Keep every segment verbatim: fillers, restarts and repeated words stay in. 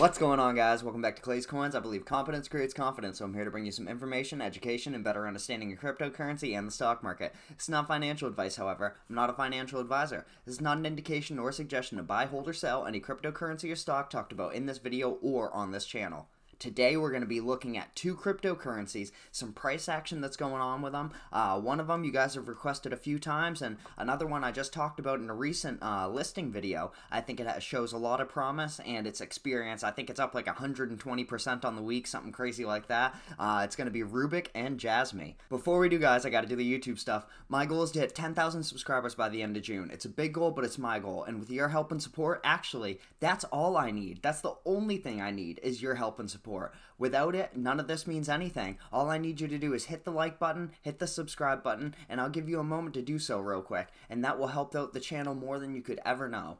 What's going on, guys? Welcome back to Clay's Coins. I believe competence creates confidence, so I'm here to bring you some information, education, and better understanding of cryptocurrency and the stock market. It's not financial advice, however. I'm not a financial advisor. This is not an indication or suggestion to buy, hold, or sell any cryptocurrency or stock talked about in this video or on this channel. Today we're going to be looking at two cryptocurrencies, some price action that's going on with them. Uh, one of them you guys have requested a few times, and another one I just talked about in a recent uh, listing video. I think it shows a lot of promise and its experience. I think it's up like one hundred twenty percent on the week, something crazy like that. Uh, it's going to be Rubik and Jasmy. Before we do, guys, I got to do the YouTube stuff. My goal is to hit ten thousand subscribers by the end of June. It's a big goal, but it's my goal. And with your help and support, actually, that's all I need. That's the only thing I need is your help and support. Without it, none of this means anything. All I need you to do is hit the like button, hit the subscribe button, and I'll give you a moment to do so real quick, and that will help out the channel more than you could ever know.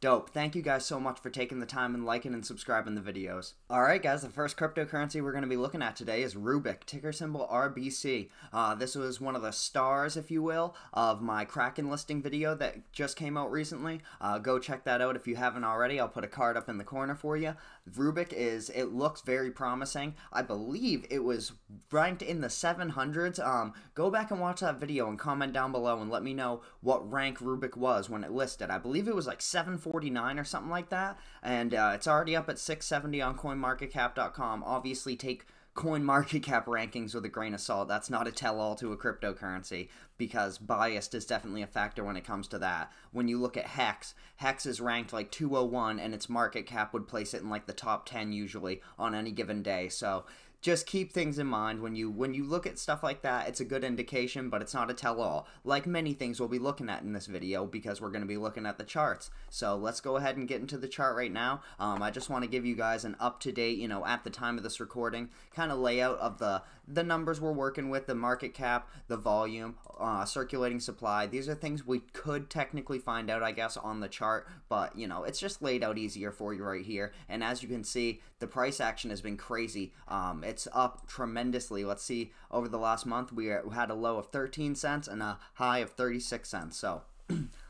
Dope. Thank you guys so much for taking the time and liking and subscribing the videos. Alright guys, the first cryptocurrency we're going to be looking at today is Rubik, ticker symbol R B C. Uh, this was one of the stars, if you will, of my Kraken listing video that just came out recently. Uh, go check that out if you haven't already. I'll put a card up in the corner for you. Rubik is, it looks very promising. I believe it was ranked in the seven hundreds. Um, go back and watch that video and comment down below and let me know what rank Rubik was when it listed. I believe it was like seven forty-nine or something like that, and uh, it's already up at six seventy on coin market cap dot com. Obviously take CoinMarketCap rankings with a grain of salt. That's not a tell-all to a cryptocurrency, because biased is definitely a factor when it comes to that. When you look at Hex, Hex is ranked like two oh one, and its market cap would place it in like the top ten usually on any given day. So just keep things in mind when you when you look at stuff like that. It's a good indication, but it's not a tell-all, like many things we'll be looking at in this video, because we're going to be looking at the charts. So let's go ahead and get into the chart right now. Um, I just want to give you guys an up-to-date, you know, at the time of this recording, kind of layout of the the numbers we're working with, the market cap, the volume, uh, circulating supply. These are things we could technically find out, I guess, on the chart, but you know, it's just laid out easier for you right here. And as you can see, the price action has been crazy. Um, It's up tremendously. Let's see, over the last month, we had a low of thirteen cents and a high of thirty-six cents. So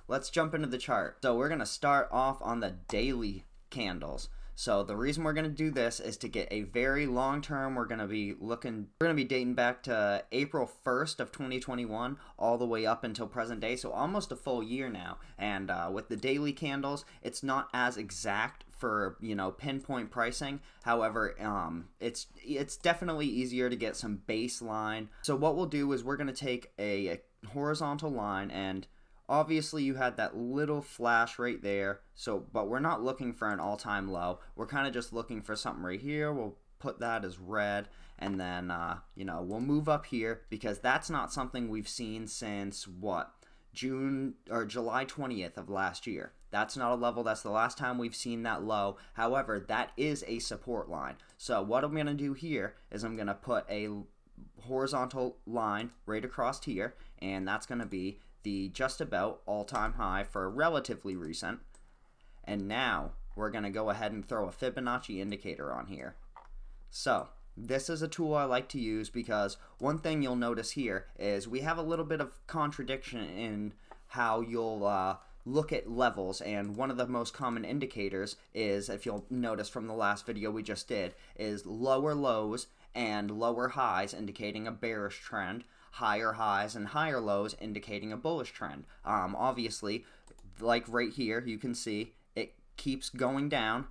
let's jump into the chart. So we're going to start off on the daily candles. So the reason we're going to do this is to get a very long term. We're going to be looking, we're going to be dating back to April first of twenty twenty-one all the way up until present day. So almost a full year now. And uh, with the daily candles, it's not as exact for, you know, pinpoint pricing. However, um, it's it's definitely easier to get some baseline. So what we'll do is we're going to take a, a horizontal line, and obviously you had that little flash right there, so but we're not looking for an all-time low. We're kind of just looking for something right here. We'll put that as red, and then uh, you know, we'll move up here, because that's not something we've seen since what, June or July twentieth of last year. That's not a level. That's the last time we've seen that low. However, that is a support line. So what I'm going to do here is I'm going to put a horizontal line right across here, and that's going to be the just about all-time high for relatively recent. And now we're going to go ahead and throw a Fibonacci indicator on here. So this is a tool I like to use, because one thing you'll notice here is we have a little bit of contradiction in how you'll uh, look at levels. And one of the most common indicators is, if you'll notice from the last video we just did, is lower lows and lower highs indicating a bearish trend, higher highs and higher lows indicating a bullish trend. Um, obviously, like right here, you can see it keeps going down,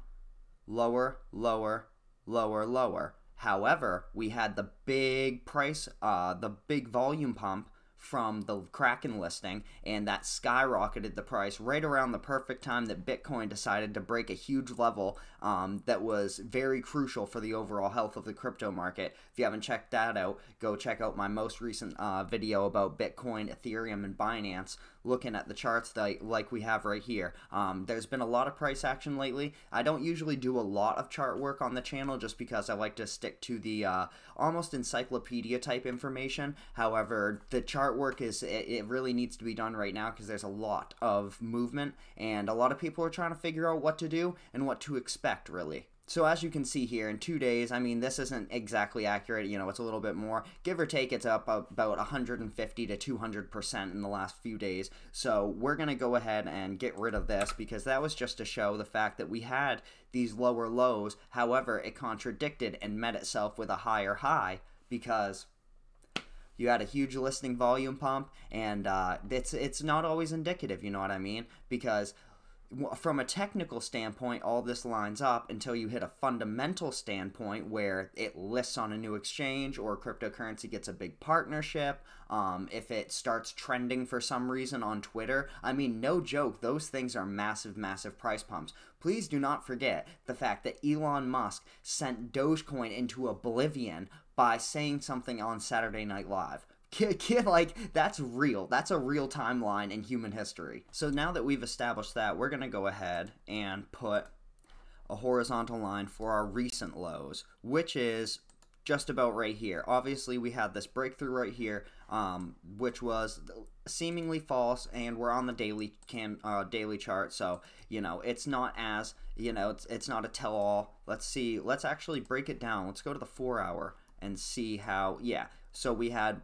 lower, lower, lower, lower. However, we had the big price, uh, the big volume pump from the Kraken listing, and that skyrocketed the price right around the perfect time that Bitcoin decided to break a huge level um, that was very crucial for the overall health of the crypto market. If you haven't checked that out, go check out my most recent uh, video about Bitcoin, Ethereum, and Binance, looking at the charts that, like we have right here. Um, there's been a lot of price action lately. I don't usually do a lot of chart work on the channel, just because I like to stick to the uh, almost encyclopedia type information. However, the chart work is it, it really needs to be done right now, because there's a lot of movement and a lot of people are trying to figure out what to do and what to expect, really. So as you can see here, in two days, I mean, this isn't exactly accurate. You know, it's a little bit more. Give or take, it's up about one hundred fifty to two hundred percent in the last few days. So we're going to go ahead and get rid of this because that was just to show the fact that we had these lower lows. However, it contradicted and met itself with a higher high because you had a huge listing volume pump, and uh, it's, it's not always indicative, you know what I mean? Because from a technical standpoint, all this lines up until you hit a fundamental standpoint where it lists on a new exchange or cryptocurrency gets a big partnership. Um, if it starts trending for some reason on Twitter, I mean, no joke, those things are massive, massive price pumps. Please do not forget the fact that Elon Musk sent Dogecoin into oblivion by saying something on Saturday Night Live. Kid, like, that's real. That's a real timeline in human history. So now that we've established that, we're going to go ahead and put a horizontal line for our recent lows, which is just about right here. Obviously, we had this breakthrough right here, um, which was seemingly false, and we're on the daily can uh, daily chart, so you know it's not as you know it's it's not a tell-all. Let's see. Let's actually break it down. Let's go to the four hour and see how. Yeah. So we had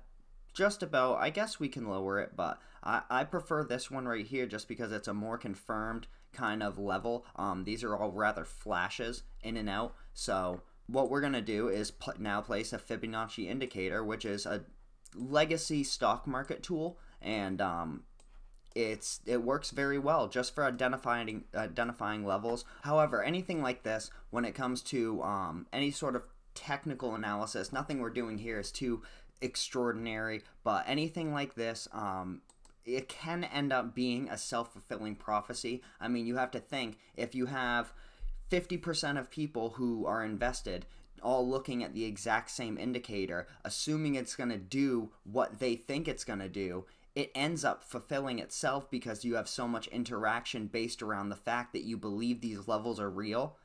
just about, I guess we can lower it, but I, I prefer this one right here just because it's a more confirmed kind of level. Um, these are all rather flashes in and out. So what we're going to do is put, now place a Fibonacci indicator, which is a legacy stock market tool. And um, it's it works very well just for identifying, identifying levels. However, anything like this, when it comes to um, any sort of technical analysis, nothing we're doing here is too extraordinary, but anything like this, um, it can end up being a self-fulfilling prophecy. I mean, you have to think, if you have fifty percent of people who are invested all looking at the exact same indicator, assuming it's going to do what they think it's going to do, it ends up fulfilling itself because you have so much interaction based around the fact that you believe these levels are real,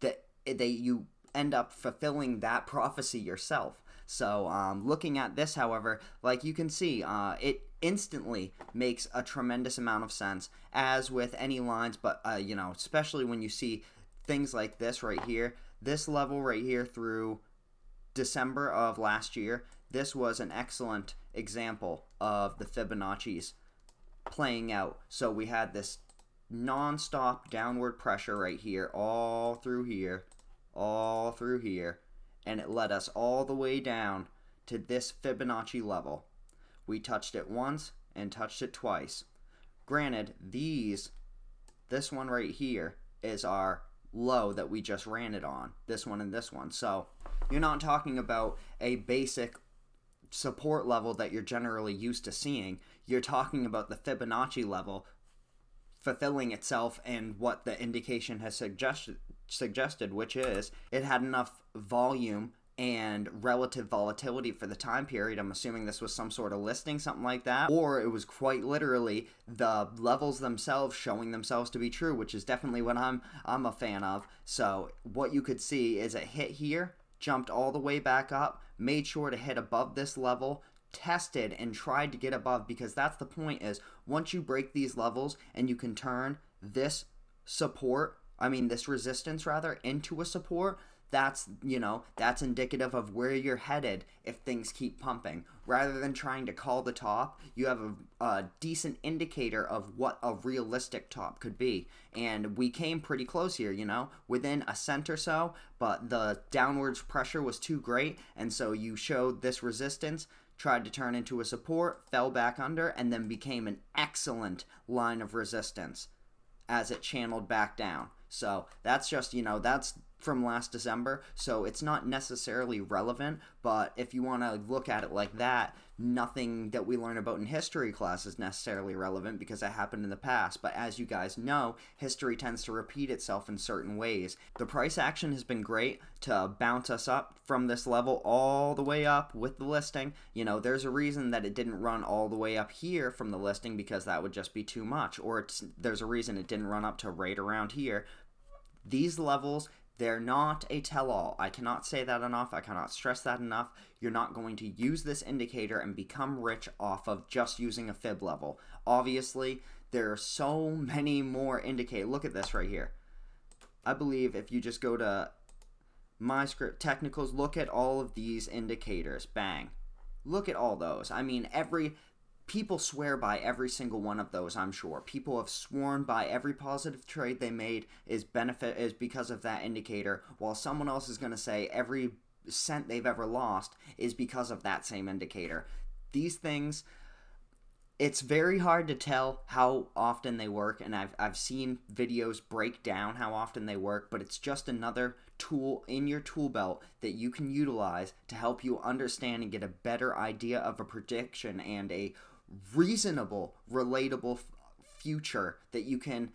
that they, you end up fulfilling that prophecy yourself. So um, looking at this, however, like you can see, uh, it instantly makes a tremendous amount of sense, as with any lines, but uh, you know, especially when you see things like this right here, this level right here through December of last year, this was an excellent example of the Fibonacci's playing out. So we had this non-stop downward pressure right here, all through here, all through here, and it led us all the way down to this Fibonacci level. We touched it once and touched it twice. Granted, these, this one right here is our low that we just ran it on, this one and this one. So you're not talking about a basic support level that you're generally used to seeing. You're talking about the Fibonacci level fulfilling itself and what the indication has suggested, suggested, which is it had enough volume and relative volatility for the time period. I'm assuming this was some sort of listing, something like that, or it was quite literally the levels themselves showing themselves to be true, which is definitely what I'm I'm a fan of. So what you could see is it hit here, jumped all the way back up, made sure to hit above this level, tested and tried to get above, because that's the point, is once you break these levels and you can turn this support, I mean this resistance rather, into a support, that's, you know, that's indicative of where you're headed if things keep pumping. Rather than trying to call the top, you have a, a decent indicator of what a realistic top could be. And we came pretty close here, you know, within a cent or so, but the downwards pressure was too great, and so you showed this resistance, tried to turn into a support, fell back under, and then became an excellent line of resistance as it channeled back down. So that's just, you know, that's from last December, so it's not necessarily relevant, but if you want to look at it like that, nothing that we learn about in history class is necessarily relevant because it happened in the past, but as you guys know, history tends to repeat itself in certain ways. The price action has been great to bounce us up from this level all the way up with the listing. You know, there's a reason that it didn't run all the way up here from the listing, because that would just be too much, or it's, there's a reason it didn't run up to right around here. These levels, they're not a tell-all. I cannot say that enough. I cannot stress that enough. You're not going to use this indicator and become rich off of just using a fib level. Obviously, there are so many more indicators. Look at this right here. I believe if you just go to MyScript Technicals, look at all of these indicators. Bang. Look at all those. I mean, every people swear by every single one of those, I'm sure. People have sworn by every positive trade they made is benefit is because of that indicator, while someone else is going to say every cent they've ever lost is because of that same indicator. These things, it's very hard to tell how often they work, and I've, I've seen videos break down how often they work, but it's just another tool in your tool belt that you can utilize to help you understand and get a better idea of a prediction and a reasonable, relatable future that you can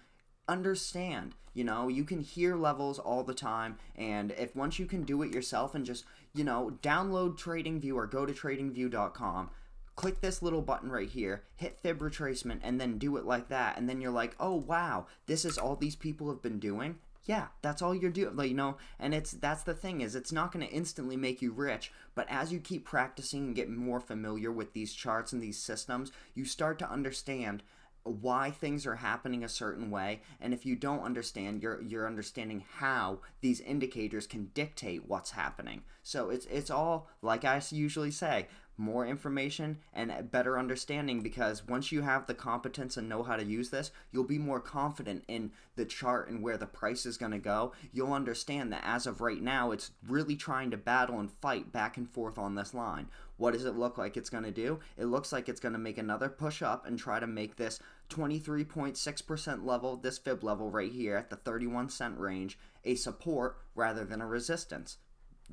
understand. You know, you can hear levels all the time, and if once you can do it yourself and just, you know, download TradingView or go to trading view dot com, click this little button right here, hit Fib Retracement, and then do it like that. And then you're like, oh, wow, this is all these people have been doing? Yeah, that's all you're doing. Like, you know, and it's that's the thing is it's not going to instantly make you rich. But as you keep practicing and get more familiar with these charts and these systems, you start to understand why things are happening a certain way. And if you don't understand, you're, you're understanding how these indicators can dictate what's happening. So it's, it's all, like I usually say, more information and a better understanding, because once you have the competence and know how to use this, you'll be more confident in the chart and where the price is going to go. You'll understand that as of right now, it's really trying to battle and fight back and forth on this line. What does it look like it's going to do? It looks like it's going to make another push up and try to make this twenty-three point six percent level, this fib level right here at the thirty-one cent range, a support rather than a resistance.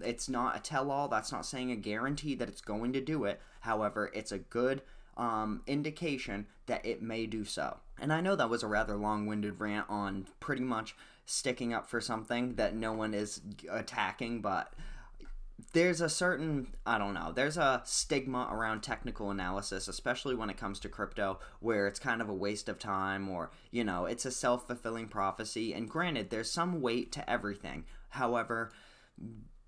It's not a tell-all. That's not saying a guarantee that it's going to do it. However, it's a good um, indication that it may do so. And I know that was a rather long-winded rant on pretty much sticking up for something that no one is attacking, but there's a certain, I don't know, there's a stigma around technical analysis, especially when it comes to crypto, where it's kind of a waste of time, or, you know, it's a self-fulfilling prophecy. And granted, there's some weight to everything. However,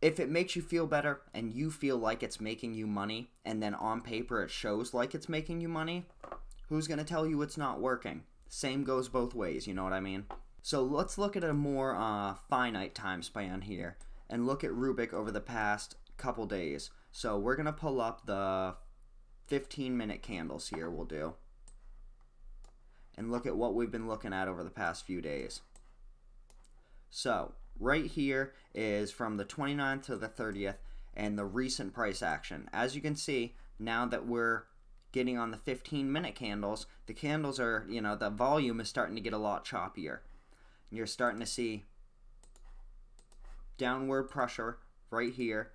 if it makes you feel better and you feel like it's making you money, and then on paper it shows like it's making you money, who's going to tell you it's not working? Same goes both ways, you know what I mean? So let's look at a more uh, finite time span here and look at Rubik over the past couple days. So we're going to pull up the fifteen minute candles here, we'll do, and look at what we've been looking at over the past few days. So right here is from the twenty-ninth to the thirtieth and the recent price action. As you can see, now that we're getting on the fifteen minute candles, the candles are, you know, the volume is starting to get a lot choppier. You're starting to see downward pressure right here.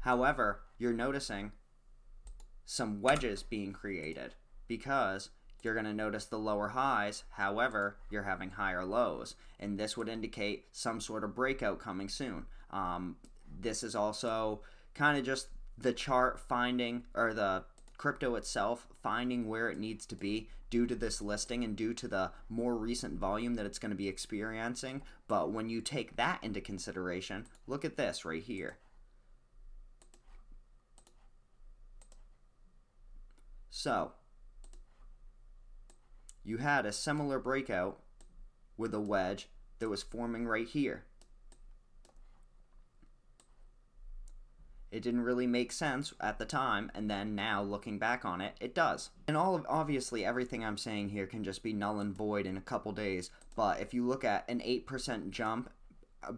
However, you're noticing some wedges being created, because you're going to notice the lower highs, however, you're having higher lows, and this would indicate some sort of breakout coming soon. Um, this is also kind of just the chart finding, or the crypto itself finding where it needs to be due to this listing and due to the more recent volume that it's going to be experiencing. But when you take that into consideration, look at this right here. So you had a similar breakout with a wedge that was forming right here. It didn't really make sense at the time, and then now looking back on it, it does. And all of, obviously everything I'm saying here can just be null and void in a couple days, but if you look at an eight percent jump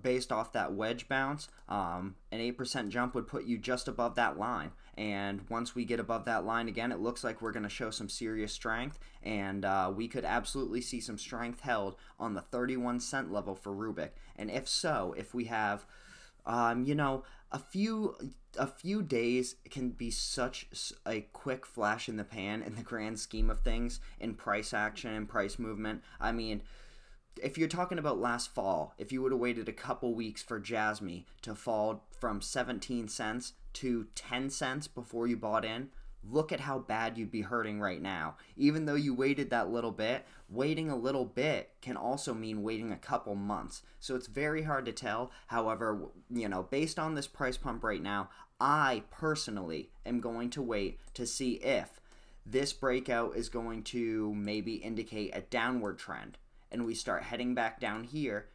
based off that wedge bounce, um, an eight percent jump would put you just above that line. And once we get above that line again, it looks like we're going to show some serious strength, and uh, we could absolutely see some strength held on the thirty-one cent level for Rubik. And if so, if we have, um, you know, a few a few days can be such a quick flash in the pan in the grand scheme of things in price action and price movement. I mean, if you're talking about last fall, if you would have waited a couple weeks for Jasmy to fall from seventeen cents to ten cents before you bought in, look at how bad you'd be hurting right now. Even though you waited that little bit, waiting a little bit can also mean waiting a couple months. So it's very hard to tell. However, you know, based on this price pump right now, I personally am going to wait to see if this breakout is going to maybe indicate a downward trend, and we start heading back down here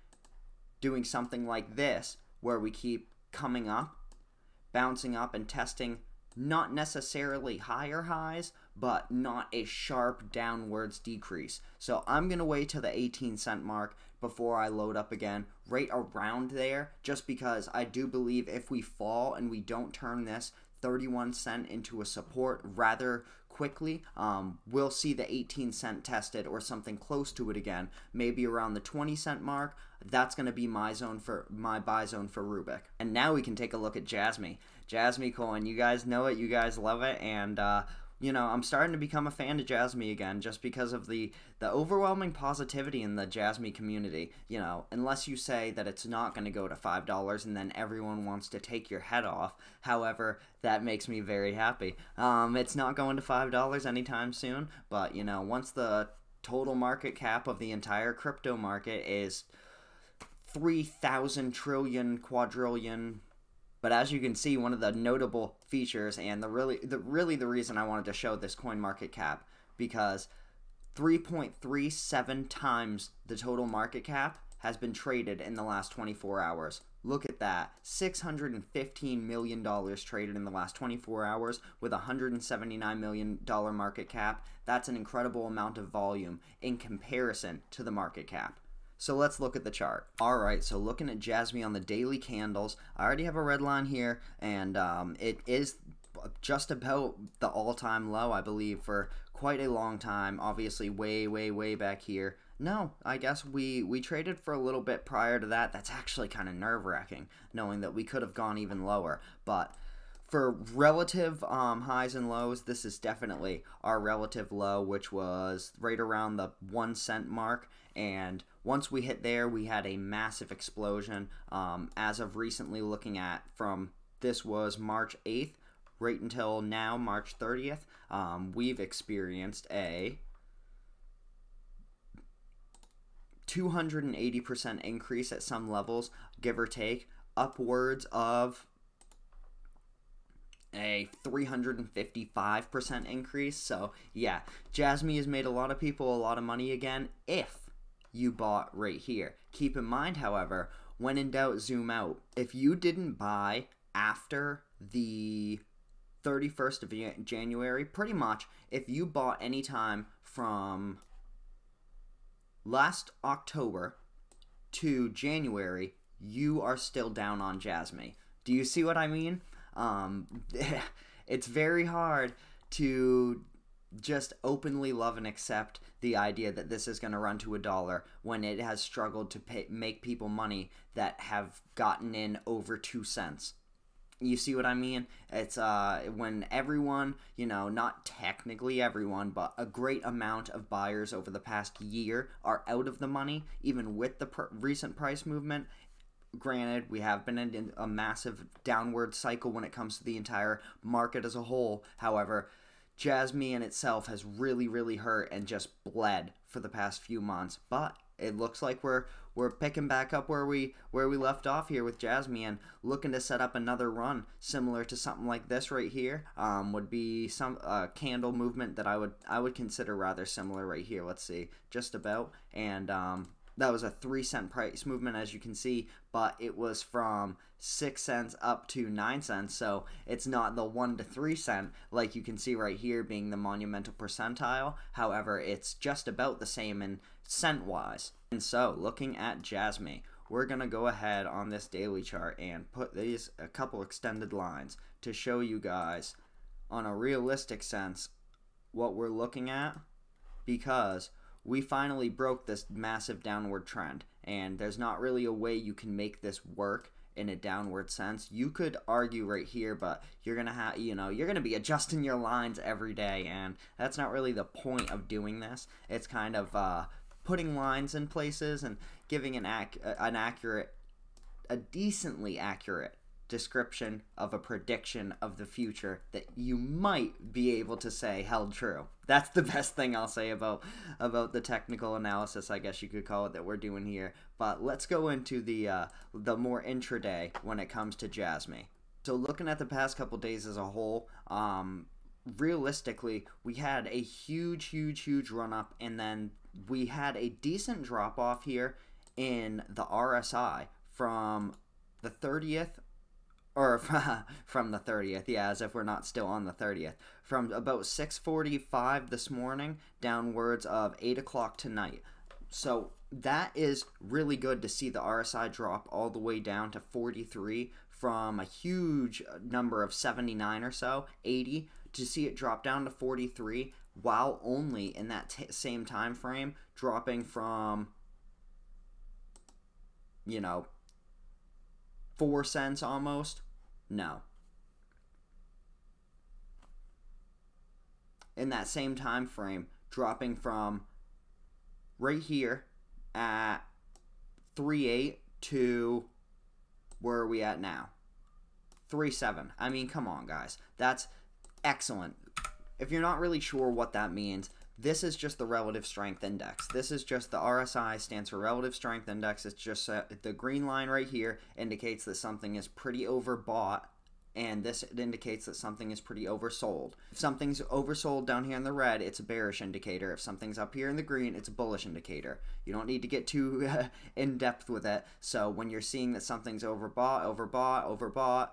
doing something like this, where we keep coming up, bouncing up and testing not necessarily higher highs, but not a sharp downwards decrease. So I'm going to wait to the eighteen cent mark before I load up again, right around there, just because I do believe if we fall and we don't turn this thirty-one cent into a support rather quickly, um, we'll see the eighteen cent tested or something close to it again, maybe around the twenty cent mark. That's going to be my zone for my buy zone for Rubik. And now we can take a look at Jasmy. Jasmy coin, you guys know it, you guys love it, and uh, you know, I'm starting to become a fan of Jasmy again just because of the, the overwhelming positivity in the Jasmy community. You know, unless you say that it's not going to go to five dollars and then everyone wants to take your head off. However, that makes me very happy. Um, it's not going to five dollars anytime soon, but, you know, once the total market cap of the entire crypto market is three thousand trillion, quadrillion. But as you can see, one of the notable features and the really the really the reason I wanted to show this CoinMarketCap, because three point three seven times the total market cap has been traded in the last twenty-four hours. Look at that, six hundred fifteen million dollars traded in the last twenty-four hours with a one hundred seventy-nine million dollar market cap. That's an incredible amount of volume in comparison to the market cap. So let's look at the chart. All right, so looking at Jasmy on the daily candles, I already have a red line here, and um, it is just about the all-time low, I believe, for quite a long time. Obviously, way, way, way back here. No, I guess we, we traded for a little bit prior to that. That's actually kind of nerve-wracking, knowing that we could have gone even lower. But for relative um, highs and lows, this is definitely our relative low, which was right around the one cent mark. And once we hit there, we had a massive explosion. Um, as of recently, looking at from this was March eighth right until now, March thirtieth, um, we've experienced a two hundred eighty percent increase at some levels, give or take, upwards of a three hundred fifty-five percent increase. So yeah, Jasmy has made a lot of people a lot of money again if you bought right here. Keep in mind, however, when in doubt, zoom out. If you didn't buy after the thirty-first of January, pretty much, if you bought any time from last October to January, you are still down on Jasmy. Do you see what I mean? Um, it's very hard to just openly love and accept the idea that this is going to run to a dollar when it has struggled to pay, make people money that have gotten in over two cents. You see what I mean? It's uh, when everyone, you know, not technically everyone, but a great amount of buyers over the past year are out of the money, even with the pr recent price movement. Granted, we have been in a massive downward cycle when it comes to the entire market as a whole. However, Jasmy in itself has really, really hurt and just bled for the past few months. But it looks like we're we're picking back up where we where we left off here with Jasmy, and looking to set up another run similar to something like this right here. Um, would be some uh, candle movement that I would I would consider rather similar right here. Let's see, just about, and um, that was a three cent price movement, as you can see, but it was from six cents up to nine cents. So it's not the one to three cent like you can see right here being the monumental percentile. However, it's just about the same in cent wise. And so looking at Jasmy, we're going to go ahead on this daily chart and put these a couple extended lines to show you guys on a realistic sense what we're looking at, because we finally broke this massive downward trend, and there's not really a way you can make this work in a downward sense. You could argue right here, but you're gonna have, you know, you're gonna be adjusting your lines every day, and that's not really the point of doing this. It's kind of uh, putting lines in places and giving an ac an accurate, a decently accurate description of a prediction of the future that you might be able to say held true. That's the best thing I'll say about about the technical analysis, I guess you could call it, that we're doing here. But let's go into the uh, the more intraday when it comes to Jasmy. So looking at the past couple days as a whole, um, realistically, we had a huge, huge, huge run up, and then we had a decent drop off here in the R S I from the thirtieth, or from the thirtieth, yeah, as if we're not still on the thirtieth, from about six forty-five this morning downwards of eight o'clock tonight. So that is really good to see the R S I drop all the way down to forty-three from a huge number of seventy-nine or so, eighty, to see it drop down to forty-three while only in that t same time frame dropping from, you know, four cents almost. No. In that same time frame, dropping from right here at three eight to where are we at now? three seven. I mean, come on, guys. That's excellent. If you're not really sure what that means, this is just the relative strength index. This is just the R S I, stands for relative strength index. It's just uh, the green line right here indicates that something is pretty overbought, and this indicates that something is pretty oversold. If something's oversold down here in the red, it's a bearish indicator. If something's up here in the green, it's a bullish indicator. You don't need to get too uh, in depth with it. So when you're seeing that something's overbought, overbought, overbought,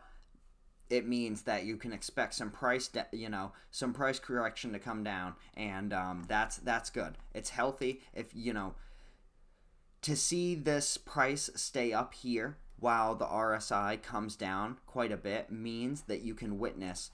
it means that you can expect some price, you know, some price correction to come down, and um, that's that's good. It's healthy. If you know, to see this price stay up here while the R S I comes down quite a bit means that you can witness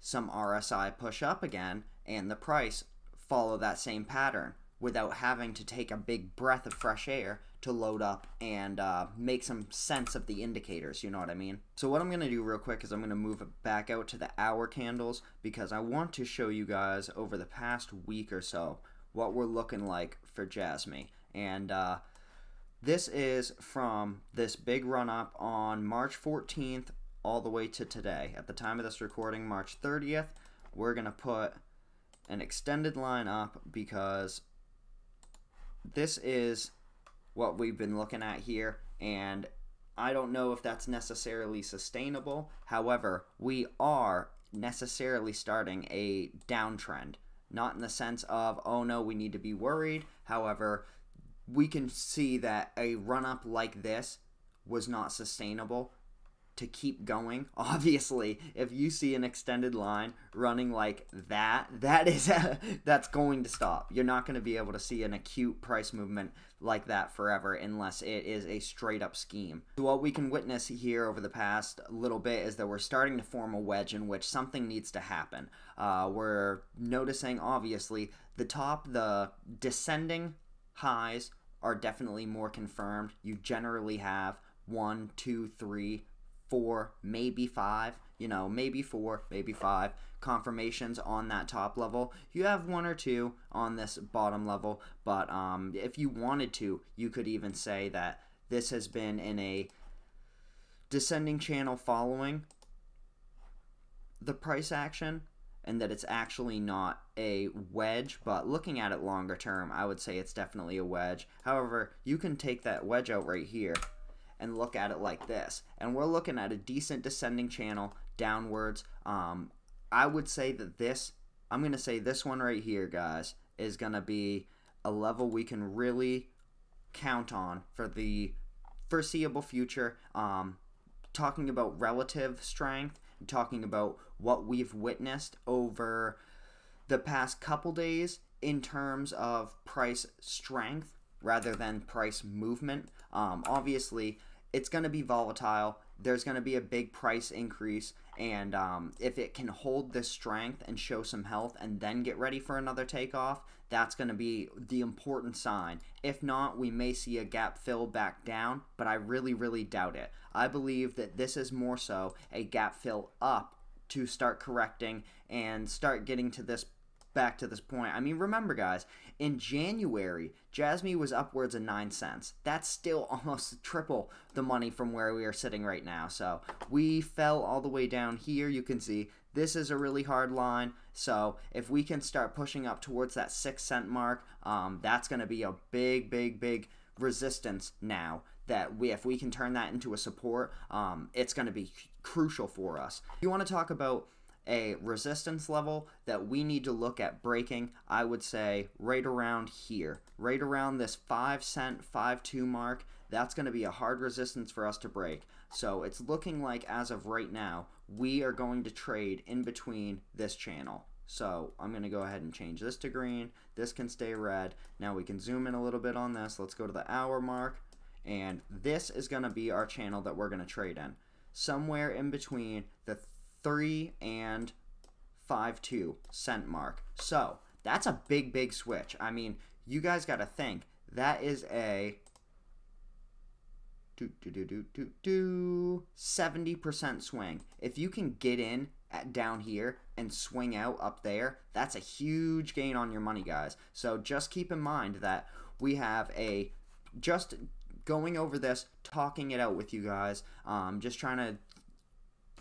some R S I push up again and the price follow that same pattern without having to take a big breath of fresh air to load up and uh, make some sense of the indicators, you know what I mean? So what I'm going to do real quick is I'm going to move it back out to the hour candles because I want to show you guys over the past week or so what we're looking like for Jasmy. And uh, this is from this big run-up on March fourteenth all the way to today. At the time of this recording, March thirtieth, we're going to put an extended line up because this is what we've been looking at here, and I don't know if that's necessarily sustainable. However, we are necessarily starting a downtrend, not in the sense of, oh no, we need to be worried. However, we can see that a run-up like this was not sustainable to keep going. Obviously, if you see an extended line running like that, that is that's going to stop. You're not going to be able to see an acute price movement like that forever unless it is a straight up scheme. So what we can witness here over the past little bit is that we're starting to form a wedge in which something needs to happen. Uh, we're noticing obviously the top, the descending highs are definitely more confirmed. You generally have one, two, three, four, maybe five, you know, maybe four, maybe five confirmations on that top level. You have one or two on this bottom level, but um, if you wanted to, you could even say that this has been in a descending channel following the price action, and that it's actually not a wedge, but looking at it longer term, I would say it's definitely a wedge. However, you can take that wedge out right here and look at it like this, and we're looking at a decent descending channel downwards. Um, I would say that this, I'm gonna say this one right here, guys, is gonna be a level we can really count on for the foreseeable future. Um, talking about relative strength, talking about what we've witnessed over the past couple days in terms of price strength rather than price movement. Um, obviously, it's going to be volatile. There's going to be a big price increase, and um, if it can hold this strength and show some health and then get ready for another takeoff, that's going to be the important sign. If not, we may see a gap fill back down, but I really, really doubt it. I believe that this is more so a gap fill up to start correcting and start getting to this back to this point. I mean, remember guys, in January, Jasmy was upwards of nine cents. That's still almost triple the money from where we are sitting right now. So we fell all the way down here. You can see this is a really hard line. So if we can start pushing up towards that six cent mark, um, that's going to be a big, big, big resistance now that we, if we can turn that into a support, um, it's going to be crucial for us. You want to talk about a resistance level that we need to look at breaking, I would say, right around here. Right around this five cent, five two mark, that's going to be a hard resistance for us to break. So it's looking like, as of right now, we are going to trade in between this channel. So I'm going to go ahead and change this to green. This can stay red. Now we can zoom in a little bit on this. Let's go to the hour mark. And this is going to be our channel that we're going to trade in. Somewhere in between the three and five two cent mark. So that's a big, big switch. I mean, you guys got to think. That is a seventy percent swing. If you can get in at down here and swing out up there, that's a huge gain on your money, guys. So just keep in mind that we have a just going over this, talking it out with you guys, um, just trying to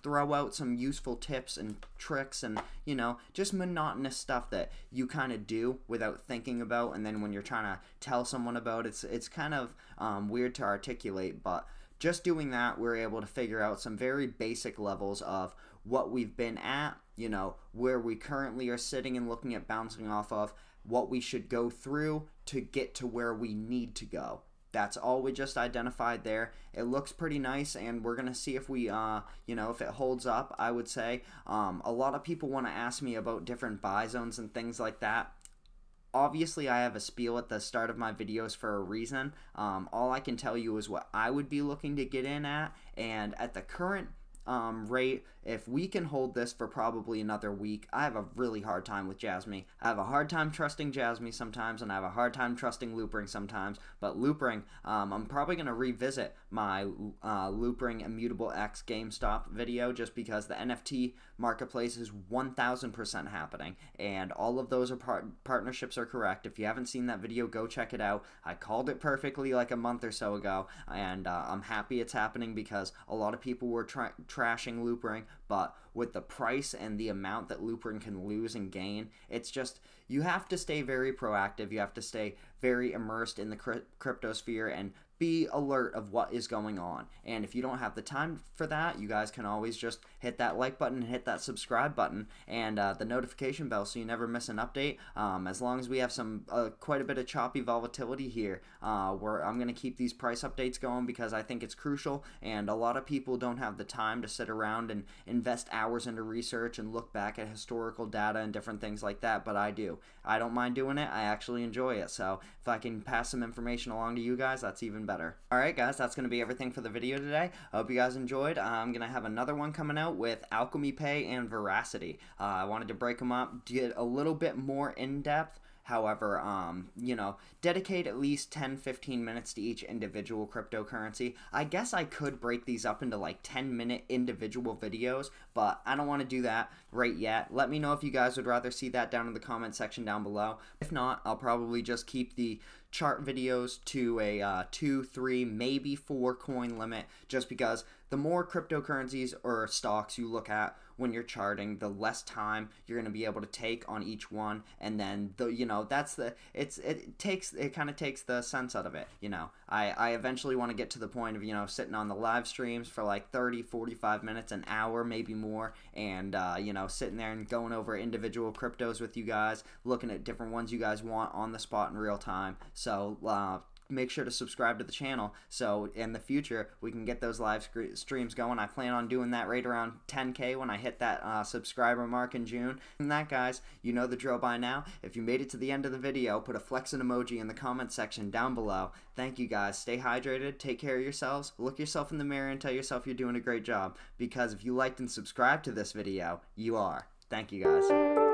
throw out some useful tips and tricks and, you know, just monotonous stuff that you kind of do without thinking about, and then when you're trying to tell someone about it, it's, it's kind of um, weird to articulate, but just doing that, we're able to figure out some very basic levels of what we've been at, you know, where we currently are sitting and looking at bouncing off of, what we should go through to get to where we need to go. That's all we just identified there. It looks pretty nice, and we're going to see if we, uh, you know, if it holds up, I would say. Um, a lot of people want to ask me about different buy zones and things like that. Obviously, I have a spiel at the start of my videos for a reason. Um, all I can tell you is what I would be looking to get in at, and at the current um, rate, if we can hold this for probably another week, I have a really hard time with Jasmy. I have a hard time trusting Jasmy sometimes, and I have a hard time trusting Loopring sometimes. But Loopring, um, I'm probably going to revisit my uh, Loopring Immutable X GameStop video, just because the N F T marketplace is one thousand percent happening, and all of those are par partnerships are correct. If you haven't seen that video, go check it out. I called it perfectly like a month or so ago, and uh, I'm happy it's happening, because a lot of people were tra trashing Loopring. But with the price and the amount that Loopring can lose and gain, it's just, you have to stay very proactive. You have to stay very immersed in the crypto sphere and be alert of what is going on. And if you don't have the time for that, you guys can always just hit that like button, hit that subscribe button, and uh, the notification bell, so you never miss an update. Um, as long as we have some uh, quite a bit of choppy volatility here, uh, where I'm going to keep these price updates going, because I think it's crucial, and a lot of people don't have the time to sit around and invest hours into research and look back at historical data and different things like that, but I do. I don't mind doing it. I actually enjoy it, so if I can pass some information along to you guys, that's even better. Better. All right, guys, that's going to be everything for the video today. I hope you guys enjoyed. I'm going to have another one coming out with Alchemy Pay and Veracity. Uh, I wanted to break them up, get a little bit more in-depth. However, um, you know, dedicate at least ten to fifteen minutes to each individual cryptocurrency. I guess I could break these up into like ten minute individual videos, but I don't want to do that right yet. Let me know if you guys would rather see that down in the comment section down below. If not, I'll probably just keep the chart videos to a uh, two, three, maybe four coin limit, just because the more cryptocurrencies or stocks you look at when you're charting, the less time you're going to be able to take on each one, and then the you know that's the it's it takes it kind of takes the sense out of it. You know, I I eventually want to get to the point of you know sitting on the live streams for like thirty, forty-five minutes, an hour, maybe more, and uh, you know sitting there and going over individual cryptos with you guys, looking at different ones you guys want on the spot in real time. So. Uh, Make sure to subscribe to the channel, so in the future we can get those live streams going. I plan on doing that right around ten K when I hit that uh, subscriber mark in June. And that, guys, you know the drill by now. If you made it to the end of the video, put a flexing emoji in the comment section down below. Thank you, guys. Stay hydrated. Take care of yourselves. Look yourself in the mirror and tell yourself you're doing a great job, because if you liked and subscribed to this video, you are. Thank you, guys.